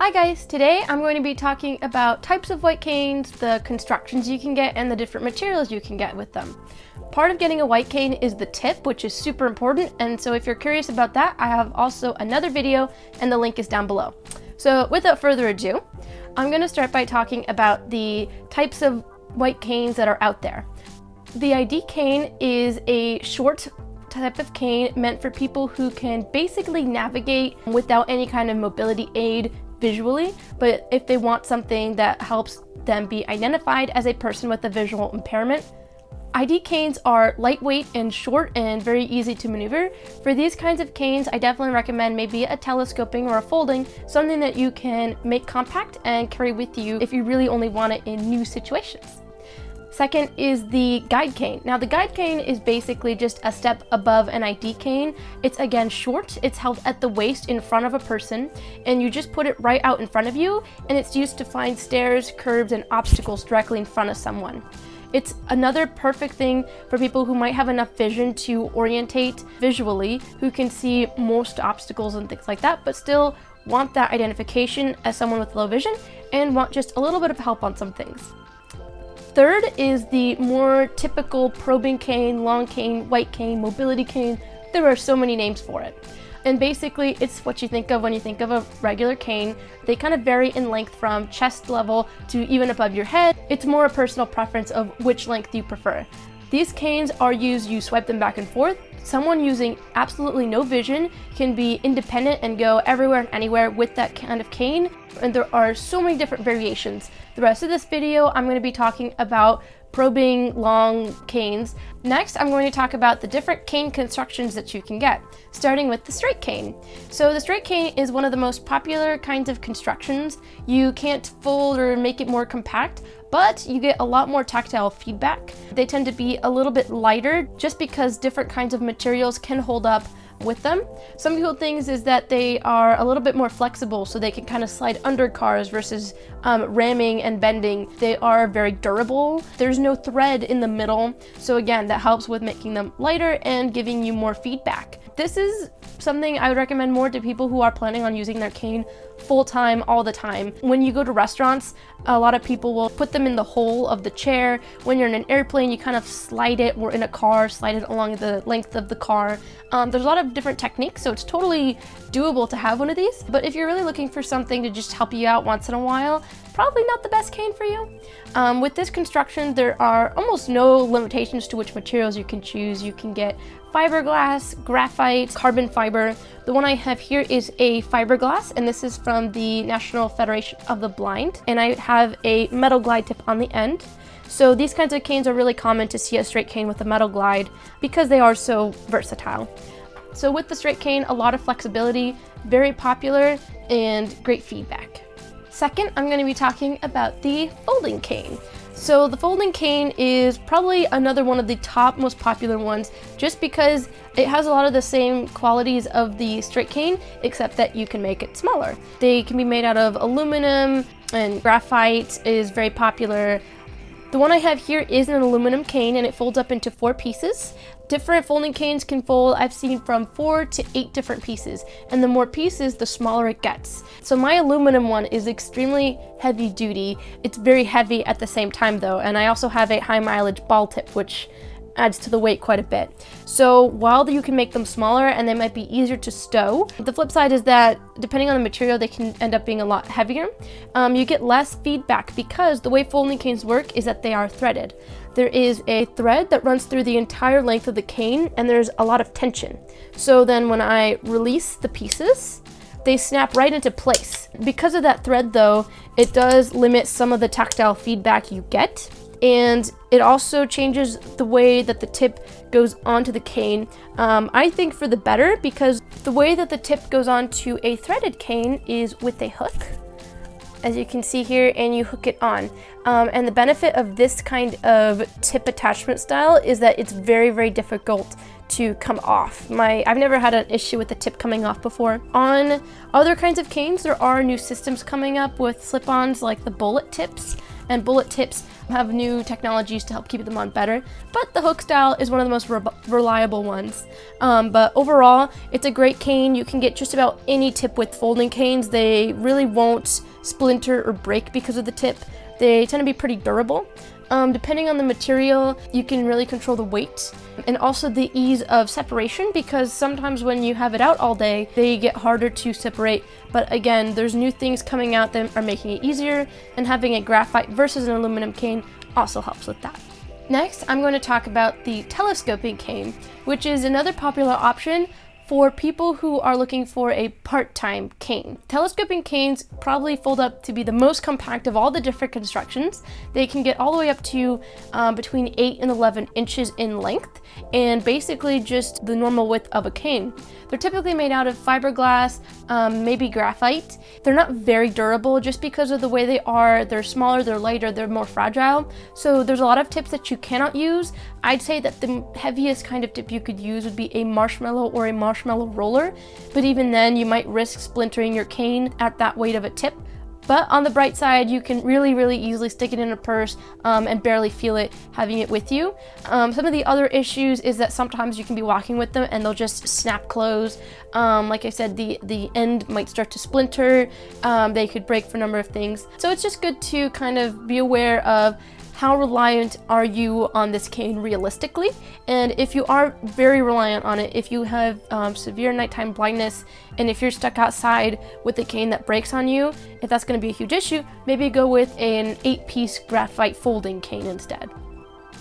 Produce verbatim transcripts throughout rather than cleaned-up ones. Hi guys, today I'm going to be talking about types of white canes, the constructions you can get, and the different materials you can get with them. Part of getting a white cane is the tip, which is super important, and so if you're curious about that, I have also another video and the link is down below. So without further ado, I'm going to start by talking about the types of white canes that are out there. The I D cane is a short type of cane meant for people who can basically navigate without any kind of mobility aid visually, but if they want something that helps them be identified as a person with a visual impairment. I D canes are lightweight and short and very easy to maneuver. For these kinds of canes, I definitely recommend maybe a telescoping or a folding, something that you can make compact and carry with you if you really only want it in new situations. Second is the guide cane. Now the guide cane is basically just a step above an I D cane. It's again short, it's held at the waist in front of a person, and you just put it right out in front of you, and it's used to find stairs, curbs, and obstacles directly in front of someone. It's another perfect thing for people who might have enough vision to orientate visually, who can see most obstacles and things like that, but still want that identification as someone with low vision and want just a little bit of help on some things. Third is the more typical probing cane, long cane, white cane, mobility cane. There are so many names for it. And basically it's what you think of when you think of a regular cane. They kind of vary in length from chest level to even above your head. It's more a personal preference of which length you prefer. These canes are used, you swipe them back and forth. Someone using absolutely no vision can be independent and go everywhere and anywhere with that kind of cane. And there are so many different variations. The rest of this video, I'm going to be talking about probing long canes. Next, I'm going to talk about the different cane constructions that you can get, starting with the straight cane. So the straight cane is one of the most popular kinds of constructions. You can't fold or make it more compact, but you get a lot more tactile feedback. They tend to be a little bit lighter just because different kinds of materials can hold up with them. Some cool things is that they are a little bit more flexible, so they can kind of slide under cars versus um, ramming and bending. They are very durable. There's no thread in the middle, so again, that helps with making them lighter and giving you more feedback. This is something I would recommend more to people who are planning on using their cane full-time all the time. When you go to restaurants, a lot of people will put them in the hole of the chair. When you're in an airplane, you kind of slide it, or in a car, slide it along the length of the car. Um, there's a lot of different techniques, so it's totally doable to have one of these, but if you're really looking for something to just help you out once in a while, probably not the best cane for you. Um, with this construction, there are almost no limitations to which materials you can choose. You can get fiberglass, graphite, carbon fiber. The one I have here is a fiberglass, and this is from the National Federation of the Blind, and I have a metal glide tip on the end. So these kinds of canes are really common to see a straight cane with a metal glide because they are so versatile. So with the straight cane, a lot of flexibility, very popular, and great feedback. Second, I'm going to be talking about the folding cane. So the folding cane is probably another one of the top most popular ones just because it has a lot of the same qualities of the straight cane, except that you can make it smaller. They can be made out of aluminum, and graphite is very popular. The one I have here is an aluminum cane, and it folds up into four pieces. Different folding canes can fold, I've seen, from four to eight different pieces, and the more pieces, the smaller it gets. So my aluminum one is extremely heavy duty. It's very heavy at the same time though, and I also have a high mileage ball tip, which adds to the weight quite a bit. So while you can make them smaller and they might be easier to stow, the flip side is that depending on the material, they can end up being a lot heavier. Um, you get less feedback because the way folding canes work is that they are threaded. There is a thread that runs through the entire length of the cane, and there's a lot of tension. So then when I release the pieces, they snap right into place. Because of that thread though, it does limit some of the tactile feedback you get. And it also changes the way that the tip goes onto the cane. Um, I think for the better, because the way that the tip goes onto a threaded cane is with a hook, as you can see here, and you hook it on. Um, and the benefit of this kind of tip attachment style is that it's very, very difficult to come off. My, I've never had an issue with the tip coming off before. On other kinds of canes, there are new systems coming up with slip-ons like the bullet tips. and bullet tips have new technologies to help keep them on better, but the hook style is one of the most re reliable ones. Um, but overall, it's a great cane. You can get just about any tip with folding canes. They really won't splinter or break because of the tip. They tend to be pretty durable. Um, depending on the material, you can really control the weight and also the ease of separation, because sometimes when you have it out all day, they get harder to separate. But again, there's new things coming out that are making it easier, and having a graphite versus an aluminum cane also helps with that. Next, I'm going to talk about the telescoping cane, which is another popular option for people who are looking for a part-time cane. Telescoping canes probably fold up to be the most compact of all the different constructions. They can get all the way up to um, between eight and eleven inches in length, and basically just the normal width of a cane. They're typically made out of fiberglass, um, maybe graphite. They're not very durable just because of the way they are. They're smaller, they're lighter, they're more fragile. So there's a lot of tips that you cannot use. I'd say that the heaviest kind of tip you could use would be a marshmallow or a marshmallow marshmallow roller, but even then you might risk splintering your cane at that weight of a tip. But on the bright side, you can really, really easily stick it in a purse um, and barely feel it having it with you. Um, some of the other issues is that sometimes you can be walking with them and they'll just snap close. Um, like I said, the, the end might start to splinter. Um, they could break for a number of things. So it's just good to kind of be aware of how reliant are you on this cane realistically. And if you are very reliant on it, if you have um, severe nighttime blindness, and if you're stuck outside with a cane that breaks on you, if that's going to be a huge issue, maybe go with an eight-piece graphite folding cane instead.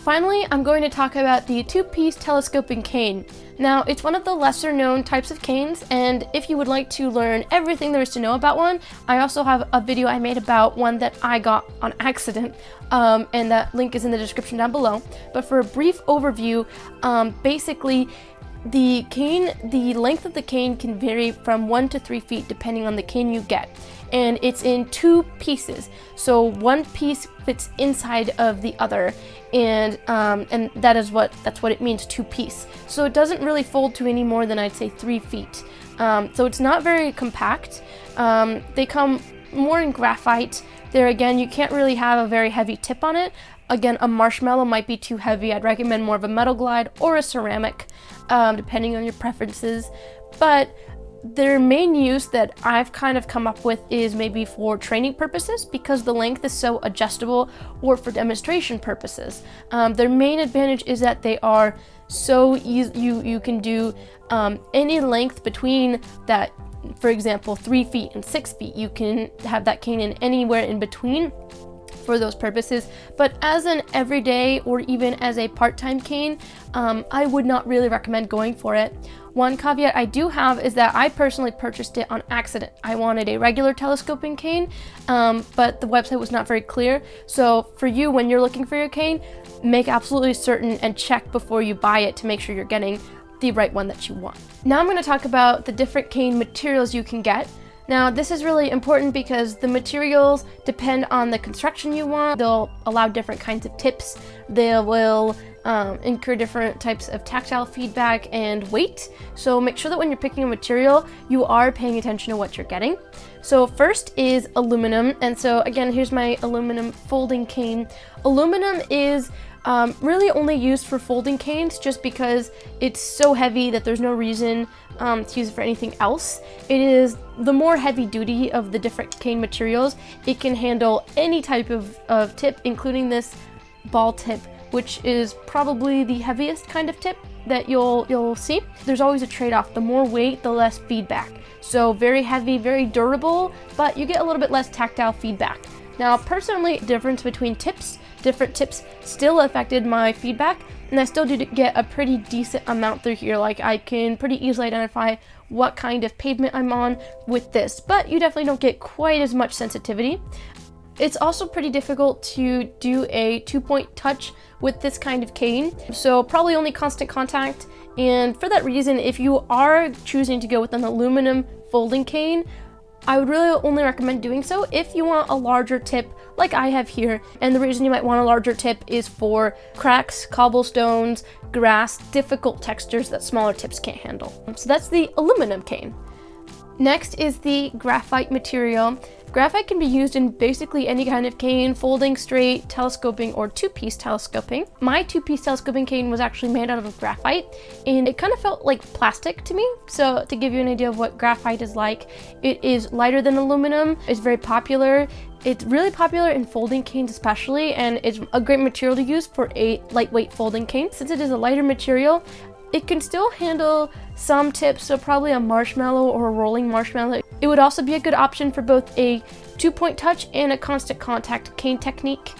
Finally, I'm going to talk about the two-piece telescoping cane. Now, it's one of the lesser known types of canes, and if you would like to learn everything there is to know about one, I also have a video I made about one that I got on accident, um, and that link is in the description down below. But for a brief overview, um, basically, the cane, the length of the cane can vary from one to three feet depending on the cane you get. And it's in two pieces, so one piece fits inside of the other, and um, and that is what that's what it means, two piece. So it doesn't really fold to any more than I'd say three feet. Um, so it's not very compact. Um, they come more in graphite. There again, you can't really have a very heavy tip on it. Again, a marshmallow might be too heavy. I'd recommend more of a metal glide or a ceramic, um, depending on your preferences. But their main use that I've kind of come up with is maybe for training purposes, because the length is so adjustable, or for demonstration purposes. Um, their main advantage is that they are so easy. You, you can do um, any length between that, for example, three feet and six feet. You can have that cane in anywhere in between for those purposes. But as an everyday or even as a part-time cane, um, I would not really recommend going for it. One caveat I do have is that I personally purchased it on accident. I wanted a regular telescoping cane, um, but the website was not very clear. So for you, when you're looking for your cane, make absolutely certain and check before you buy it to make sure you're getting the right one that you want. Now I'm going to talk about the different cane materials you can get. Now, this is really important because the materials depend on the construction you want. They'll allow different kinds of tips. They will um, incur different types of tactile feedback and weight. So make sure that when you're picking a material, you are paying attention to what you're getting. So first is aluminum. And so again, here's my aluminum folding cane. Aluminum is um, really only used for folding canes just because it's so heavy that there's no reason Um, to use it for anything else. It is the more heavy duty of the different cane materials. It can handle any type of, of tip, including this ball tip, which is probably the heaviest kind of tip that you'll you'll see. There's always a trade-off. The more weight, the less feedback. So very heavy, very durable, but you get a little bit less tactile feedback. Now, personally, difference between tips, different tips still affected my feedback, and I still do get a pretty decent amount through here. Like, I can pretty easily identify what kind of pavement I'm on with this, but you definitely don't get quite as much sensitivity. It's also pretty difficult to do a two-point touch with this kind of cane, so probably only constant contact. And for that reason, if you are choosing to go with an aluminum folding cane, I would really only recommend doing so if you want a larger tip like I have here. And the reason you might want a larger tip is for cracks, cobblestones, grass, difficult textures that smaller tips can't handle. So that's the aluminum cane. Next is the graphite material. Graphite can be used in basically any kind of cane, folding, straight, telescoping, or two-piece telescoping. My two-piece telescoping cane was actually made out of graphite, and it kind of felt like plastic to me. So to give you an idea of what graphite is like, it is lighter than aluminum, it's very popular. It's really popular in folding canes especially, and it's a great material to use for a lightweight folding cane. Since it is a lighter material, it can still handle some tips, so probably a marshmallow or a rolling marshmallow. It would also be a good option for both a two-point touch and a constant contact cane technique.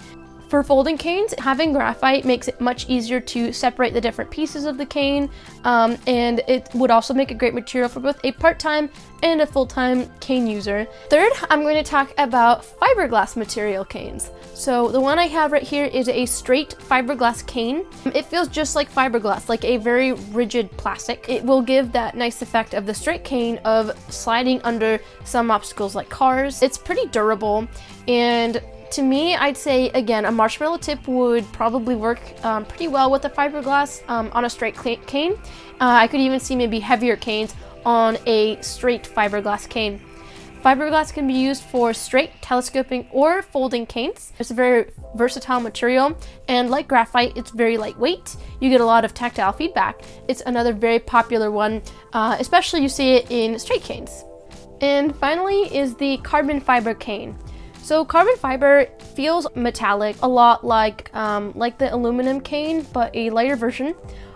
For folding canes, having graphite makes it much easier to separate the different pieces of the cane, um, and it would also make a great material for both a part-time and a full-time cane user. Third, I'm going to talk about fiberglass material canes. So the one I have right here is a straight fiberglass cane. It feels just like fiberglass, like a very rigid plastic. It will give that nice effect of the straight cane of sliding under some obstacles like cars. It's pretty durable, and to me, I'd say, again, a marshmallow tip would probably work um, pretty well with the fiberglass um, on a straight cane. Uh, I could even see maybe heavier canes on a straight fiberglass cane. Fiberglass can be used for straight, telescoping, or folding canes. It's a very versatile material, and like graphite, it's very lightweight. You get a lot of tactile feedback. It's another very popular one, uh, especially you see it in straight canes. And finally is the carbon fiber cane. So carbon fiber feels metallic, a lot like um, like the aluminum cane, but a lighter version.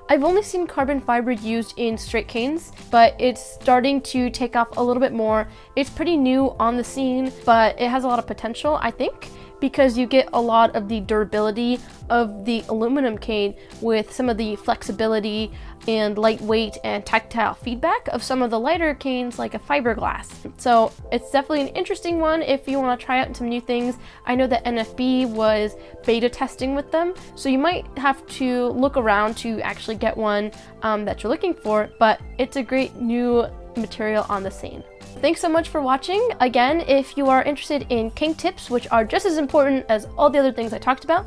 I've only seen carbon fiber used in straight canes, but it's starting to take off a little bit more. It's pretty new on the scene, but it has a lot of potential, I think, because you get a lot of the durability of the aluminum cane with some of the flexibility and lightweight and tactile feedback of some of the lighter canes like a fiberglass. So it's definitely an interesting one if you want to try out some new things. I know that N F B was beta testing with them, so you might have to look around to actually get one um, that you're looking for, but it's a great new material on the scene. Thanks so much for watching. Again, if you are interested in cane tips, which are just as important as all the other things I talked about,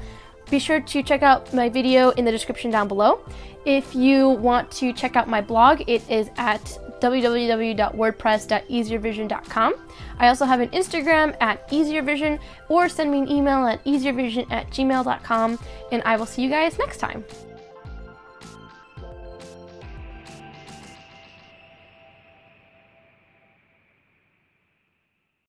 be sure to check out my video in the description down below. If you want to check out my blog, it is at w w w dot wordpress dot easiervision dot com. I also have an Instagram at EasierVision, or send me an email at easiervision at gmail dot com, and I will see you guys next time.